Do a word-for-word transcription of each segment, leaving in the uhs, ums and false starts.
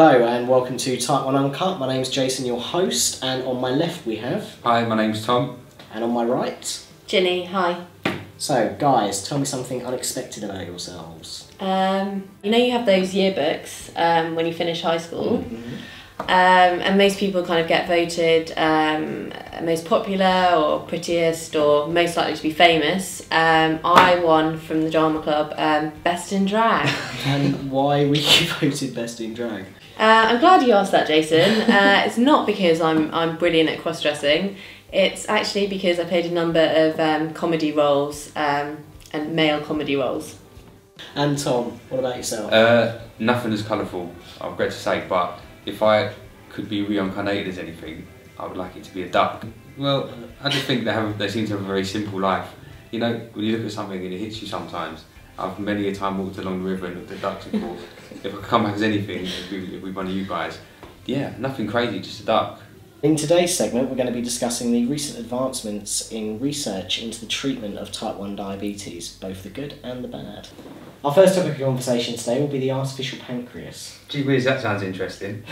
Hello and welcome to Type one Uncut. My name's Jason, your host, and on my left we have... Hi, my name's Tom. And on my right... Ginny, hi. So, guys, tell me something unexpected about yourselves. Um, you know you have those yearbooks um, when you finish high school, mm-hmm. um, and most people kind of get voted um, most popular or prettiest or most likely to be famous. Um, I won from the drama club um, Best in Drag. And why were you voted Best in Drag? Uh, I'm glad you asked that, Jason. Uh, it's not because I'm I'm brilliant at cross-dressing. It's actually because I played a number of um, comedy roles um, and male comedy roles. And Tom, what about yourself? Uh, nothing is colourful, I've got to say. But if I could be reincarnated as anything, I would like it to be a duck. Well, I just think they have they seem to have a very simple life. You know, when you look at something and it hits you sometimes. I've many a time walked along the river and looked at ducks and thought, if I come back as anything, it'd be, it'd be one of you guys. Yeah, nothing crazy, just a duck. In today's segment, we're going to be discussing the recent advancements in research into the treatment of type one diabetes, both the good and the bad. Our first topic of conversation today will be the artificial pancreas. Gee whiz, that sounds interesting.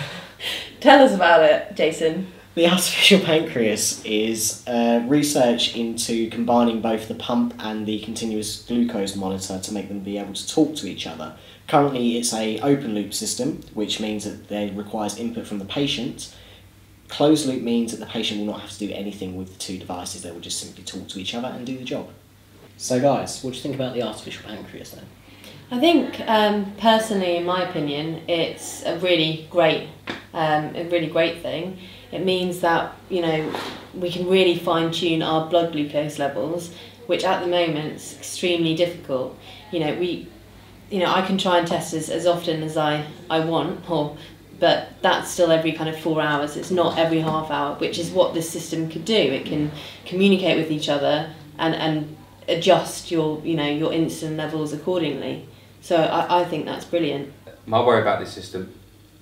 Tell us about it, Jason. The artificial pancreas is uh, research into combining both the pump and the continuous glucose monitor to make them be able to talk to each other. Currently, it's an open-loop system, which means that it requires input from the patient. Closed-loop means that the patient will not have to do anything with the two devices. They will just simply talk to each other and do the job. So, guys, what do you think about the artificial pancreas, then? I think, um, personally, in my opinion, it's a really great, um, a really great thing. It means that, you know, we can really fine-tune our blood glucose levels, which at the moment is extremely difficult. You know, we, you know, I can try and test as, as often as I, I want, or, but that's still every kind of four hours. It's not every half hour, which is what this system could do. It can communicate with each other and, and adjust your, you know, your insulin levels accordingly. So I, I think that's brilliant. My worry about this system,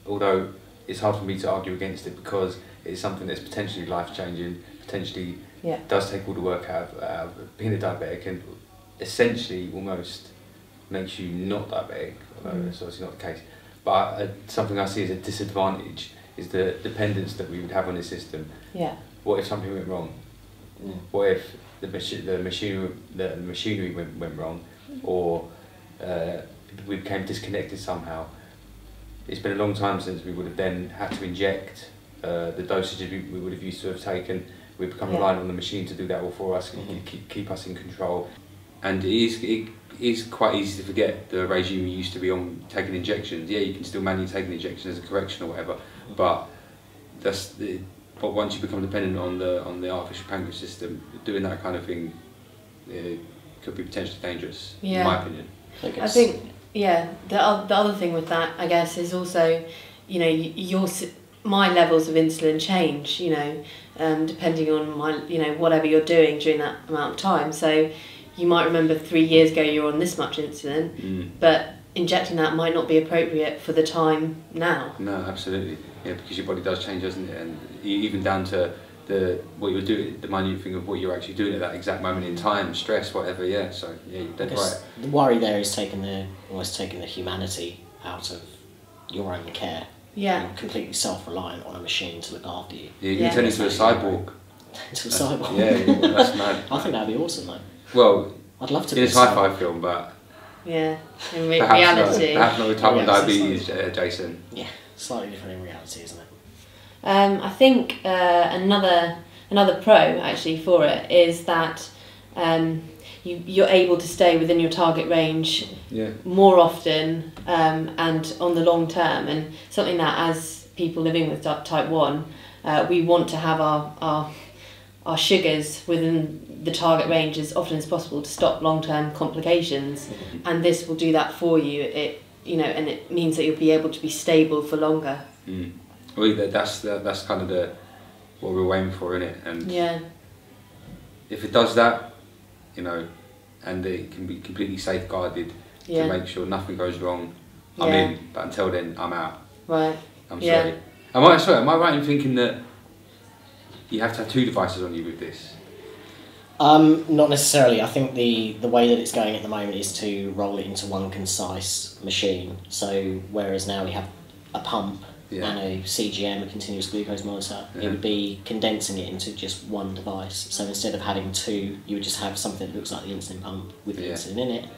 although it's hard for me to argue against it because it's something that's potentially life-changing, potentially yeah. does take all the work out of uh, being a diabetic and essentially almost makes you not diabetic, although mm. that's obviously not the case. But uh, something I see as a disadvantage is the dependence that we would have on the system. Yeah. What if something went wrong? Mm. What if the, machi the, machine the machinery went, went wrong or uh, we became disconnected somehow? It's been a long time since we would have then had to inject uh, the dosages we, we would have used to have taken. We've become yeah. reliant on the machine to do that all for us, mm-hmm. and keep, keep us in control. And it is, it is quite easy to forget the regime we used to be on, taking injections. Yeah, you can still manually take an injection as a correction or whatever, but that's the, but once you become dependent on the on the artificial pancreas system, doing that kind of thing uh, could be potentially dangerous, yeah. in my opinion. I, guess. I think. Yeah, the, the other thing with that, I guess, is also, you know, your my levels of insulin change, you know, um, depending on my, you know, whatever you're doing during that amount of time. So you might remember three years ago you were on this much insulin, mm. but injecting that might not be appropriate for the time now. No, absolutely. Yeah, because your body does change, doesn't it? And even down to the what you're doing, the minute thing of what you're actually doing at that exact moment in time, stress, whatever, yeah. So yeah, you're dead right. The worry there is taking the almost taking the humanity out of your own care. Yeah. You're completely self-reliant on a machine to look after you. Yeah, you yeah. can turn into a cyborg. Into a cyborg. Yeah, yeah, that's mad. I think that'd be awesome though. Well, I'd love to. In be a sci-fi film, but yeah, in re perhaps reality. Not, perhaps not with type one diabetes, uh, Jason. Yeah, slightly different in reality, isn't it? Um, I think uh, another another pro actually for it is that um, you you're able to stay within your target range yeah. more often um, and on the long term, and something that as people living with type one, uh, we want to have our our our sugars within the target range as often as possible to stop long term complications, mm-hmm. and this will do that for you. It you know, and it means that you'll be able to be stable for longer. Mm. Well, that's that's kind of the what we're aiming for, isn't it? And yeah. if it does that, you know, and it can be completely safeguarded yeah. to make sure nothing goes wrong, I'm yeah. in. But until then, I'm out. Right. I'm yeah. sorry. Am I sorry? Am I right in thinking that you have to have two devices on you with this? Um, not necessarily. I think the the way that it's going at the moment is to roll it into one concise machine. So whereas now we have a pump yeah. and a C G M, a continuous glucose monitor, yeah. it would be condensing it into just one device. So instead of having two, you would just have something that looks like the insulin pump with the yeah. insulin in it,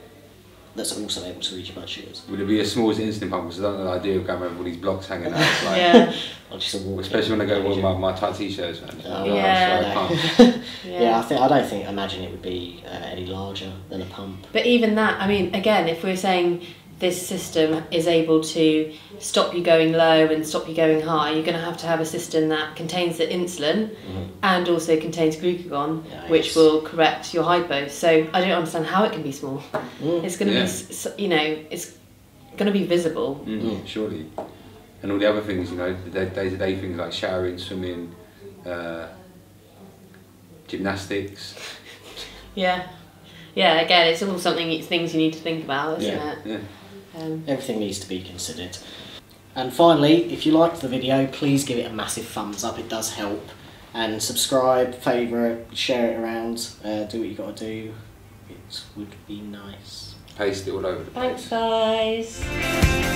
that's also able to read your blood sugars. Would it be as small as an insulin pump? Because I don't know the idea of going around with all these blocks hanging out. It's like, yeah. I'll just walk especially in, when I go with my, my tight t-shirts. Oh, yeah. Sorry, I yeah. yeah, I think I don't think imagine it would be uh, any larger than a pump. But even that, I mean, again, if we're saying this system is able to stop you going low and stop you going high, you're going to have to have a system that contains the insulin mm-hmm. and also contains glucagon, yeah, which yes. will correct your hypo. So I don't understand how it can be small. Mm. It's going to yeah. be, you know, it's going to be visible. Mm-hmm. Surely. And all the other things, you know, the day-to-day things like showering, swimming, uh, gymnastics. Yeah. Yeah, again, it's all something, it's things you need to think about, isn't yeah. it? Yeah. Um, Everything needs to be considered. And finally, if you liked the video, please give it a massive thumbs up, it does help. And subscribe, favourite, share it around, uh, do what you got to do. It would be nice. Paste it all over the place. Thanks, guys.